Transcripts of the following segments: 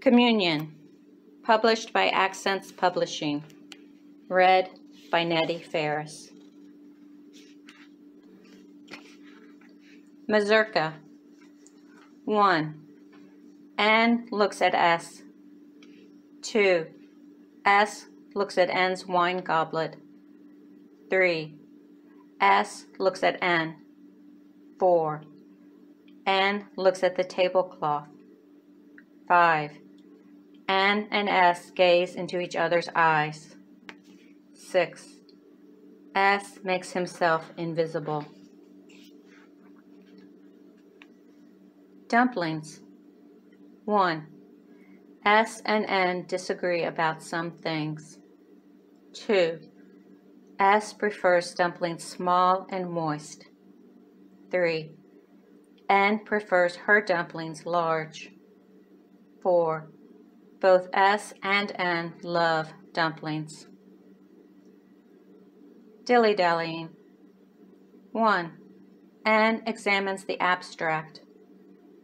Communion, published by Accents Publishing, read by Nettie Farris. Mazurka. 1. N looks at S. 2. S looks at N's wine goblet. 3. S looks at N. 4. N looks at the tablecloth. 5. N and S gaze into each other's eyes. 6. S makes himself invisible. Dumplings. 1. S and N disagree about some things. 2. S prefers dumplings small and moist. 3. N prefers her dumplings large. 4. Both S and N love dumplings. Dilly-dallying. 1. N examines the abstract.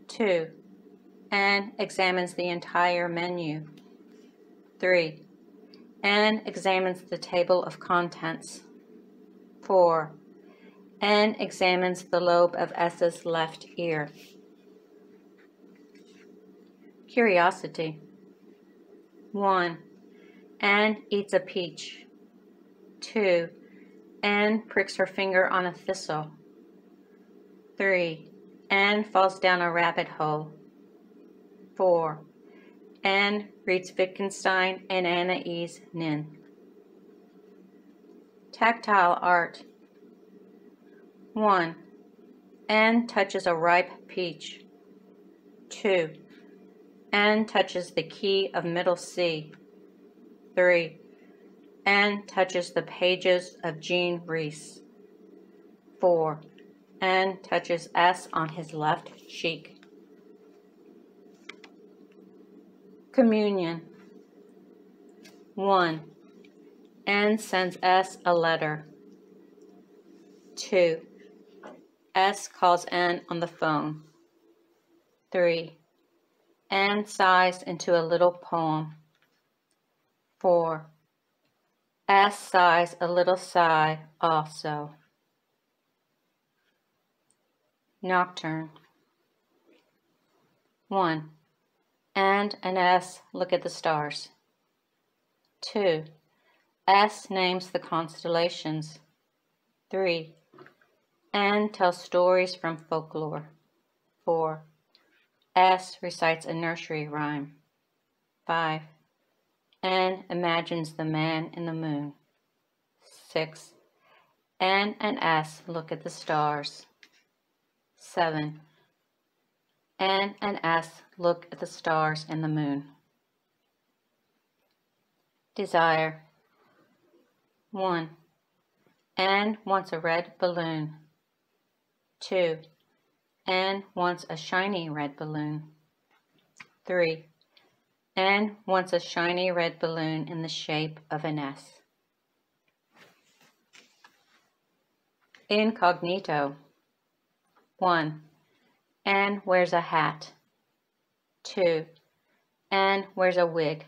2. N examines the entire menu. 3. N examines the table of contents. 4. N examines the lobe of S's left ear. Curiosity. 1. N eats a peach. 2. N pricks her finger on a thistle. 3. N falls down a rabbit hole. 4. N reads Wittgenstein and Anaïs Nin. Tactile art. 1. N touches a ripe peach. 2. N touches the key of middle C. 3. N touches the pages of Jean Rhys. 4. N touches S on his left cheek. Communion. 1. N sends S a letter. 2. S calls N on the phone. 3. N sighs into a little poem. 4. S sighs a little sigh also. Nocturne. 1. N and S look at the stars. 2. S names the constellations. 3. N tells stories from folklore. 4. S recites a nursery rhyme. 5. N imagines the man in the moon. 6. N and S look at the stars. 7. N and S look at the stars and the moon. Desire. 1. N wants a red balloon. 2. N wants a shiny red balloon. 3. N wants a shiny red balloon in the shape of an S. Incognito. 1. N wears a hat. 2. N wears a wig.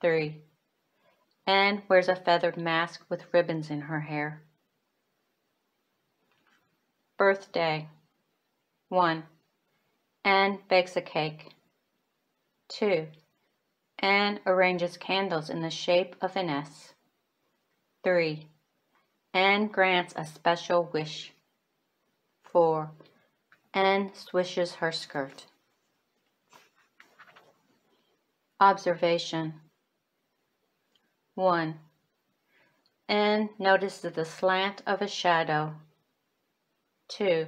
3. N wears a feathered mask with ribbons in her hair. Birthday. 1. N bakes a cake. 2. N arranges candles in the shape of an S. 3. N grants a special wish. 4. N swishes her skirt. Observation. 1. N notices the slant of a shadow. 2.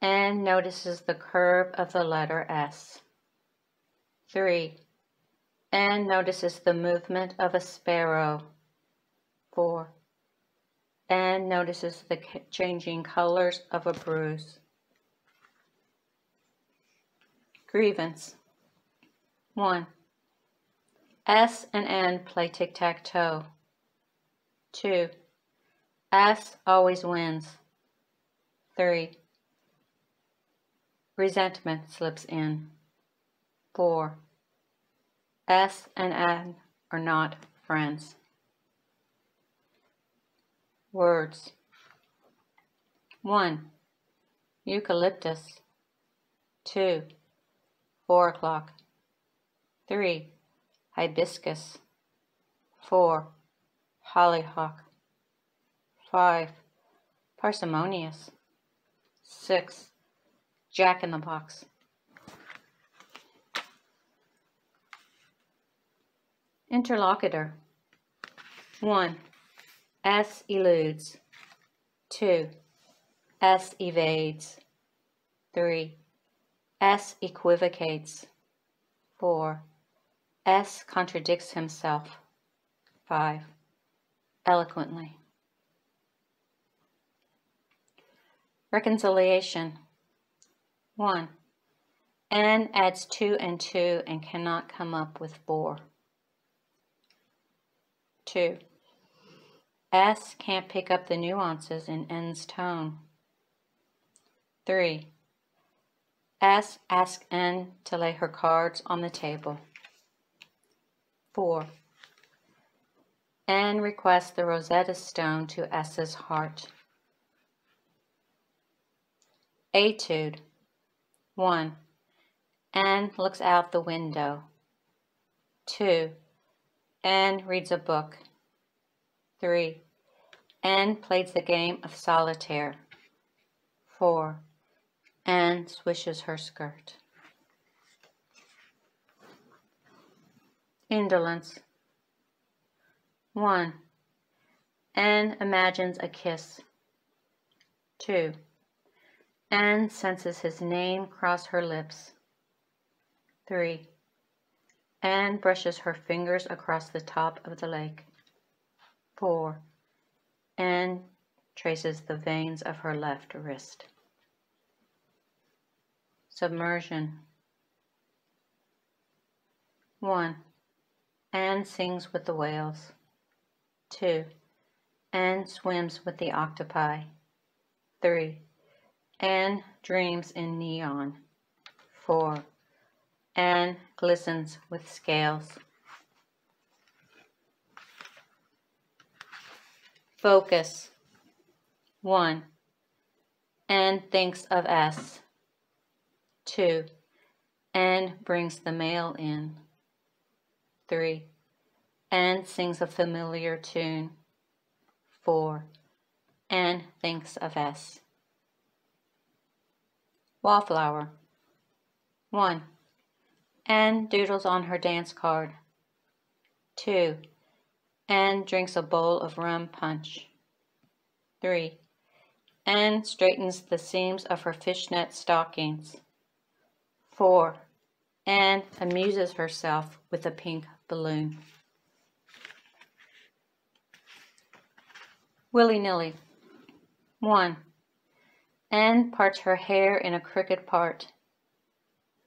N notices the curve of the letter S. 3. N notices the movement of a sparrow. 4. N notices the changing colors of a bruise. Grievance. 1. S and N play tic-tac-toe. 2. S always wins. 3. Resentment slips in. 4. S and N are not friends. Words. 1. Eucalyptus. 2. 4 o'clock. 3. Hibiscus. 4. Hollyhock. 5. Parsimonious. 6. Jack-in-the-box. Interlocutor. 1. S eludes. 2. S evades. 3. S equivocates. 4. S contradicts himself. 5. Eloquently. Reconciliation. 1. N adds 2 and 2 and cannot come up with 4. 2. S can't pick up the nuances in N's tone. 3. S asks N to lay her cards on the table. 4. N requests the Rosetta Stone to S's heart. Etude. 1. N looks out the window. 2. N reads a book. 3. N plays the game of solitaire. 4. N swishes her skirt. Indolence. 1. N imagines a kiss. 2. N senses his name cross her lips. 3. N brushes her fingers across the top of the lake. 4. N traces the veins of her left wrist. Submersion. 1. N sings with the whales. 2. N swims with the octopi. 3. N dreams in neon. 4. N glistens with scales. Focus. 1. N thinks of S. 2. N brings the mail in. 3. N sings a familiar tune. 4. N thinks of S. Wallflower. 1. N doodles on her dance card. 2. N drinks a bowl of rum punch. 3. N straightens the seams of her fishnet stockings. 4. N amuses herself with a pink balloon. Willy-nilly. 1. N parts her hair in a crooked part.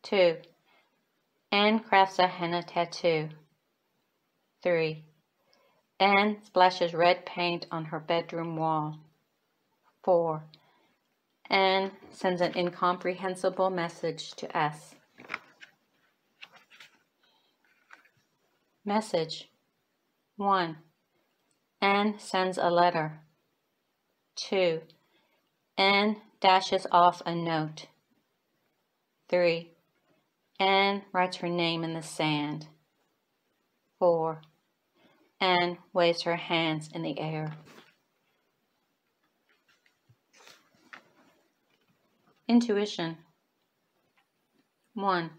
2. N crafts a henna tattoo. 3. N splashes red paint on her bedroom wall. 4. N sends an incomprehensible message to S. Message. 1. N sends a letter. 2. N dashes off a note. 3. N writes her name in the sand. 4. N waves her hands in the air. Intuition. 1.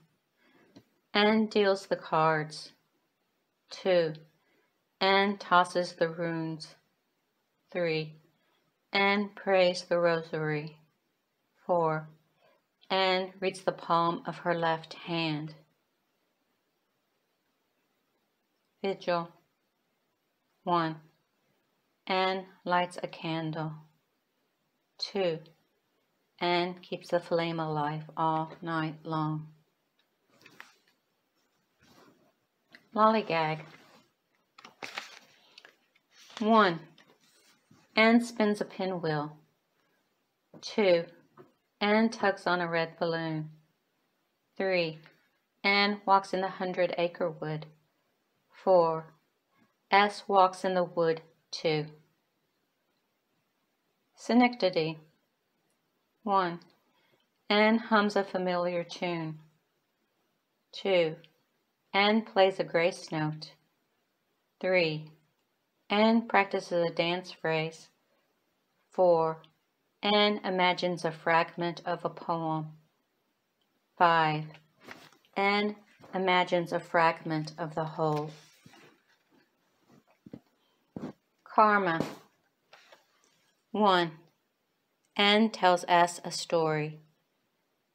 N deals the cards. 2. N tosses the runes. 3. N prays the rosary. 4. N reads the palm of her left hand. Vigil. 1. N lights a candle. 2. N keeps the flame alive all night long. Lollygag. 1. N spins a pinwheel. 2. N tugs on a red balloon. 3. Anne walks in the 100-acre wood. 4. S walks in the wood, too. Synecdoche. 1. Anne hums a familiar tune. 2. Anne plays a grace note. 3. Anne practices a dance phrase. 4. Anne imagines a fragment of a poem. 5. Anne imagines a fragment of the whole. Karma. 1. Anne tells S a story.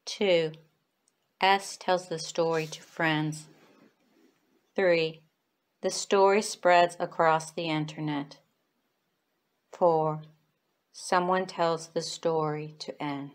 2. S tells the story to friends. 3. The story spreads across the internet. 4. Someone tells the story to Anne.